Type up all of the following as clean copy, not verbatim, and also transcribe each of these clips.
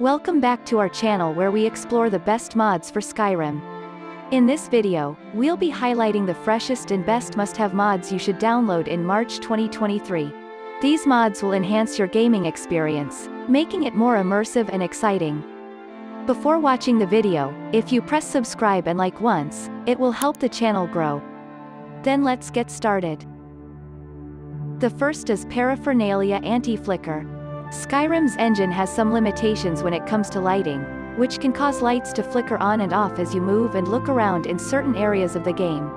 Welcome back to our channel where we explore the best mods for Skyrim. In this video, we'll be highlighting the freshest and best must-have mods you should download in March 2023. These mods will enhance your gaming experience, making it more immersive and exciting. Before watching the video, if you press subscribe and like once, it will help the channel grow. Then let's get started. The first is Paraphernalia Anti-Flicker. Skyrim's engine has some limitations when it comes to lighting, which can cause lights to flicker on and off as you move and look around in certain areas of the game.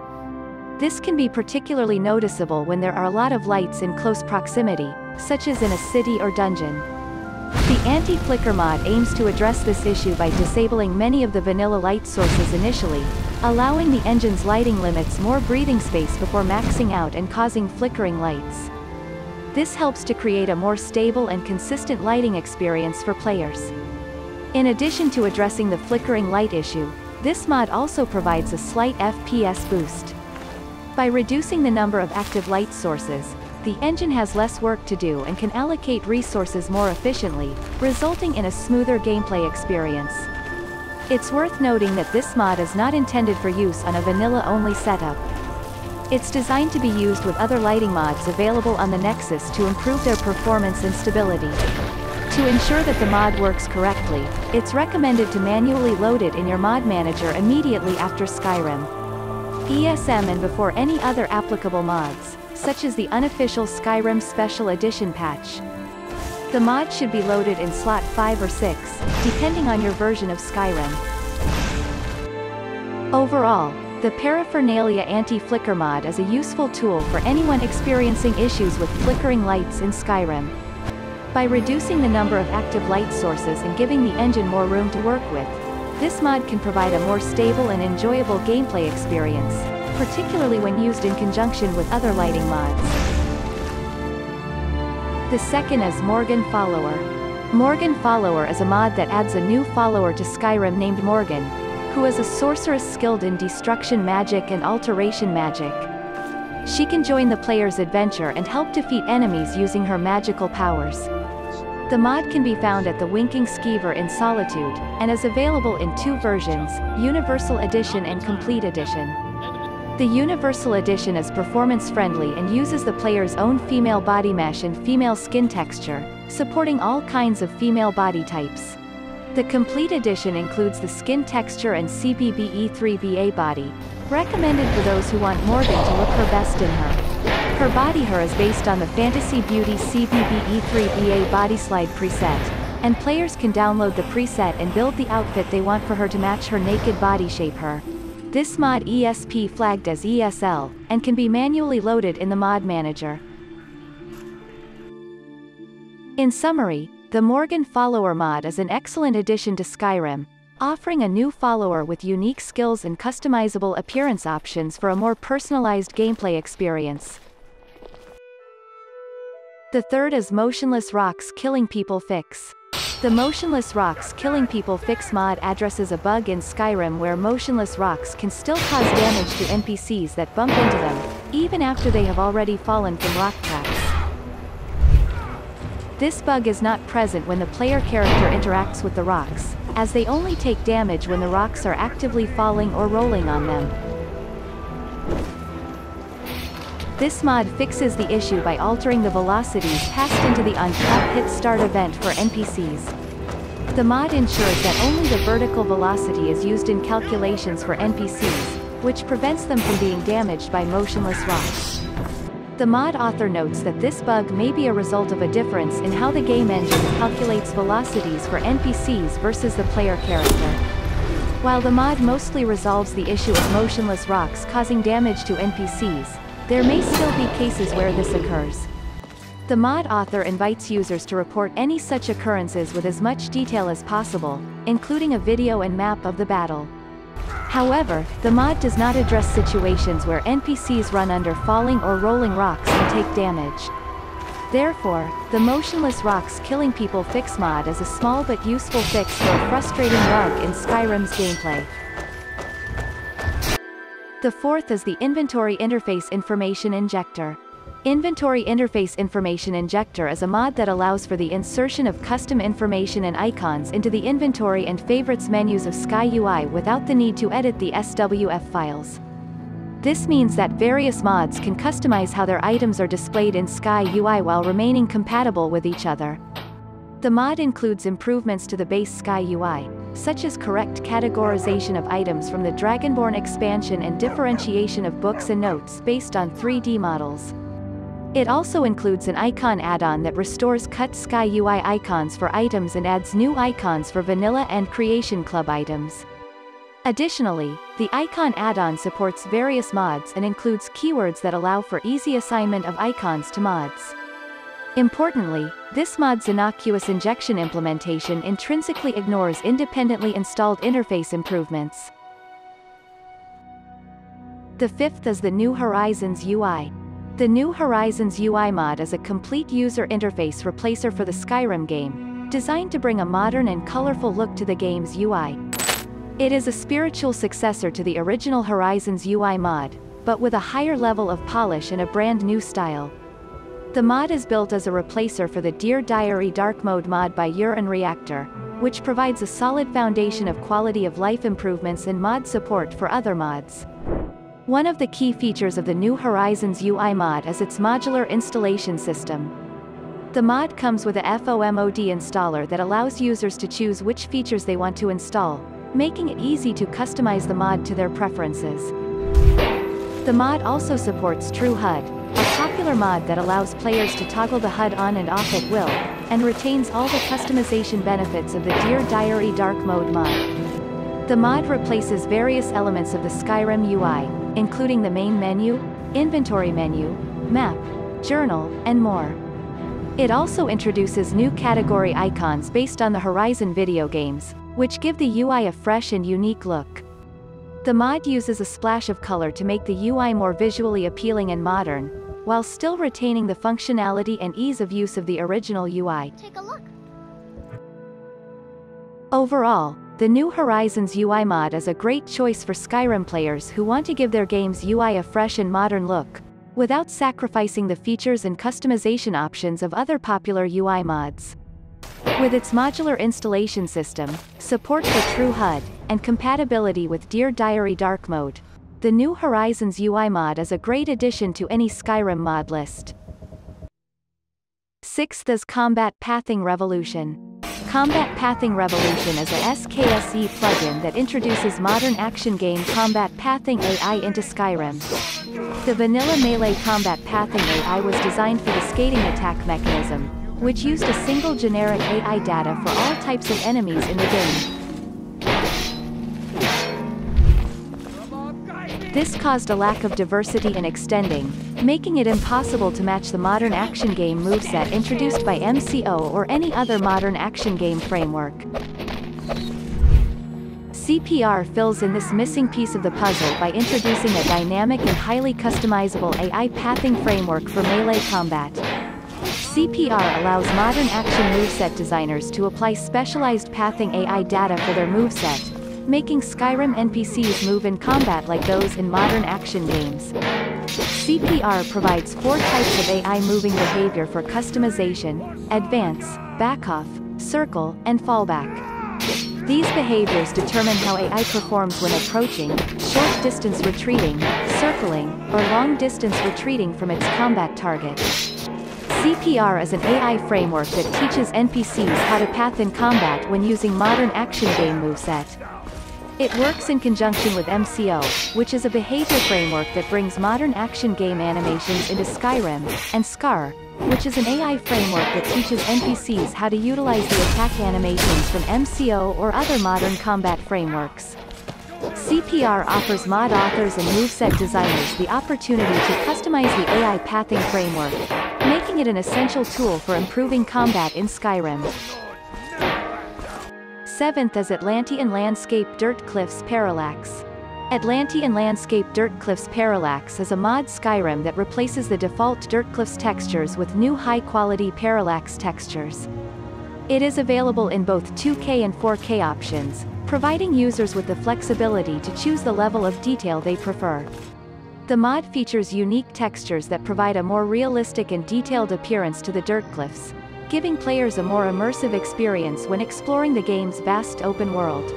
This can be particularly noticeable when there are a lot of lights in close proximity, such as in a city or dungeon. The Anti-Flicker mod aims to address this issue by disabling many of the vanilla light sources initially, allowing the engine's lighting limits more breathing space before maxing out and causing flickering lights. This helps to create a more stable and consistent lighting experience for players. In addition to addressing the flickering light issue, this mod also provides a slight FPS boost. By reducing the number of active light sources, the engine has less work to do and can allocate resources more efficiently, resulting in a smoother gameplay experience. It's worth noting that this mod is not intended for use on a vanilla-only setup. It's designed to be used with other lighting mods available on the Nexus to improve their performance and stability. To ensure that the mod works correctly, it's recommended to manually load it in your mod manager immediately after Skyrim, ESM, and before any other applicable mods, such as the unofficial Skyrim Special Edition patch. The mod should be loaded in slot 5 or 6, depending on your version of Skyrim. Overall, the Paraphernalia Anti-Flicker mod is a useful tool for anyone experiencing issues with flickering lights in Skyrim. By reducing the number of active light sources and giving the engine more room to work with, this mod can provide a more stable and enjoyable gameplay experience, particularly when used in conjunction with other lighting mods. The second is Morgan Follower. Morgan Follower is a mod that adds a new follower to Skyrim named Morgan, who is a sorceress skilled in destruction magic and alteration magic. She can join the player's adventure and help defeat enemies using her magical powers. The mod can be found at the Winking Skeever in Solitude, and is available in two versions, Universal Edition and Complete Edition. The Universal Edition is performance-friendly and uses the player's own female body mesh and female skin texture, supporting all kinds of female body types. The Complete Edition includes the skin texture and CBBE 3BA body, recommended for those who want Morgan to look her best in her. Her body hair is based on the Fantasy Beauty CBBE 3BA Body Slide preset, and players can download the preset and build the outfit they want for her to match her naked body shape hair. This mod ESP flagged as ESL, and can be manually loaded in the mod manager. In summary, the Morgan Follower mod is an excellent addition to Skyrim, offering a new follower with unique skills and customizable appearance options for a more personalized gameplay experience. The third is Motionless Rocks Killing People Fix. The Motionless Rocks Killing People Fix mod addresses a bug in Skyrim where motionless rocks can still cause damage to NPCs that bump into them, even after they have already fallen from rock traps. This bug is not present when the player character interacts with the rocks, as they only take damage when the rocks are actively falling or rolling on them. This mod fixes the issue by altering the velocities passed into the on-top hit start event for NPCs. The mod ensures that only the vertical velocity is used in calculations for NPCs, which prevents them from being damaged by motionless rocks. The mod author notes that this bug may be a result of a difference in how the game engine calculates velocities for NPCs versus the player character. While the mod mostly resolves the issue of motionless rocks causing damage to NPCs, there may still be cases where this occurs. The mod author invites users to report any such occurrences with as much detail as possible, including a video and map of the battle. However, the mod does not address situations where NPCs run under falling or rolling rocks and take damage. Therefore, the Motionless Rocks Killing People Fix mod is a small but useful fix for a frustrating bug in Skyrim's gameplay. The fourth is the Inventory Interface Information Injector. Inventory Interface Information Injector is a mod that allows for the insertion of custom information and icons into the inventory and favorites menus of SkyUI without the need to edit the SWF files. This means that various mods can customize how their items are displayed in SkyUI while remaining compatible with each other. The mod includes improvements to the base SkyUI, such as correct categorization of items from the Dragonborn expansion and differentiation of books and notes based on 3D models. It also includes an icon add-on that restores cut SkyUI icons for items and adds new icons for vanilla and Creation Club items. Additionally, the icon add-on supports various mods and includes keywords that allow for easy assignment of icons to mods. Importantly, this mod's innocuous injection implementation intrinsically ignores independently installed interface improvements. The fifth is the New Horizons UI. The New Horizons UI mod is a complete user interface replacer for the Skyrim game, designed to bring a modern and colorful look to the game's UI. It is a spiritual successor to the original Horizons UI mod, but with a higher level of polish and a brand new style. The mod is built as a replacer for the Dear Diary Dark Mode mod by Uran Reactor, which provides a solid foundation of quality of life improvements and mod support for other mods. One of the key features of the New Horizons UI mod is its modular installation system. The mod comes with a FOMOD installer that allows users to choose which features they want to install, making it easy to customize the mod to their preferences. The mod also supports TrueHUD, a popular mod that allows players to toggle the HUD on and off at will, and retains all the customization benefits of the Dear Diary Dark Mode mod. The mod replaces various elements of the Skyrim UI, including the main menu, inventory menu, map, journal, and more. It also introduces new category icons based on the Horizon video games, which give the UI a fresh and unique look. The mod uses a splash of color to make the UI more visually appealing and modern, while still retaining the functionality and ease of use of the original UI. Take a look. Overall, the New Horizons UI mod is a great choice for Skyrim players who want to give their game's UI a fresh and modern look, without sacrificing the features and customization options of other popular UI mods. With its modular installation system, support for TrueHUD, and compatibility with Dear Diary Dark Mode, the New Horizons UI mod is a great addition to any Skyrim mod list. Sixth is Combat Pathing Revolution. Combat Pathing Revolution is a SKSE plugin that introduces modern action game Combat Pathing AI into Skyrim. The vanilla melee combat pathing AI was designed for the skating attack mechanism, which used a single generic AI data for all types of enemies in the game. This caused a lack of diversity in extending, making it impossible to match the modern action game moveset introduced by MCO or any other modern action game framework. CPR fills in this missing piece of the puzzle by introducing a dynamic and highly customizable AI pathing framework for melee combat. CPR allows modern action moveset designers to apply specialized pathing AI data for their moveset, making Skyrim NPCs move in combat like those in modern action games. CPR provides 4 types of AI moving behavior for customization: advance, backoff, circle, and fallback. These behaviors determine how AI performs when approaching, short-distance retreating, circling, or long-distance retreating from its combat target. CPR is an AI framework that teaches NPCs how to path in combat when using modern action game moveset. It works in conjunction with MCO, which is a behavior framework that brings modern action game animations into Skyrim, and SCAR, which is an AI framework that teaches NPCs how to utilize the attack animations from MCO or other modern combat frameworks. CPR offers mod authors and moveset designers the opportunity to customize the AI pathing framework, making it an essential tool for improving combat in Skyrim. Seventh is Atlantean Landscape Dirt Cliffs Parallax. Atlantean Landscape Dirt Cliffs Parallax is a mod Skyrim that replaces the default Dirt Cliffs textures with new high-quality parallax textures. It is available in both 2K and 4K options, providing users with the flexibility to choose the level of detail they prefer. The mod features unique textures that provide a more realistic and detailed appearance to the dirt cliffs, giving players a more immersive experience when exploring the game's vast open world.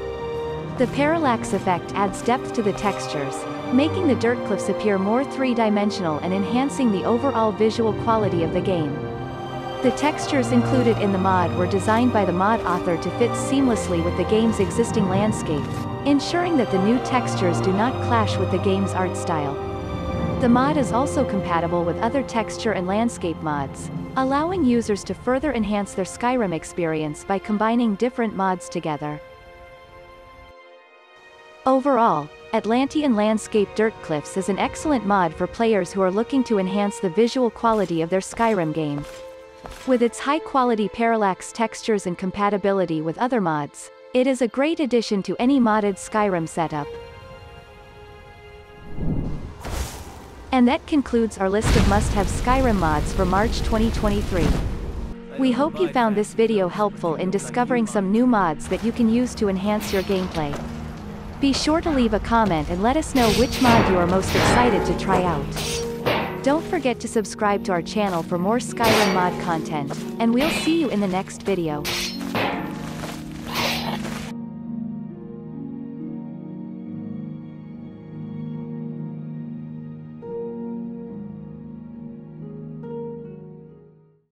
The parallax effect adds depth to the textures, making the dirt cliffs appear more three-dimensional and enhancing the overall visual quality of the game. The textures included in the mod were designed by the mod author to fit seamlessly with the game's existing landscape, ensuring that the new textures do not clash with the game's art style. The mod is also compatible with other texture and landscape mods, allowing users to further enhance their Skyrim experience by combining different mods together. Overall, Atlantean Landscape Dirt Cliffs is an excellent mod for players who are looking to enhance the visual quality of their Skyrim game. With its high-quality parallax textures and compatibility with other mods, it is a great addition to any modded Skyrim setup. And that concludes our list of must-have Skyrim mods for March 2023. We hope you found this video helpful in discovering some new mods that you can use to enhance your gameplay. Be sure to leave a comment and let us know which mod you are most excited to try out. Don't forget to subscribe to our channel for more Skyrim mod content, and we'll see you in the next video.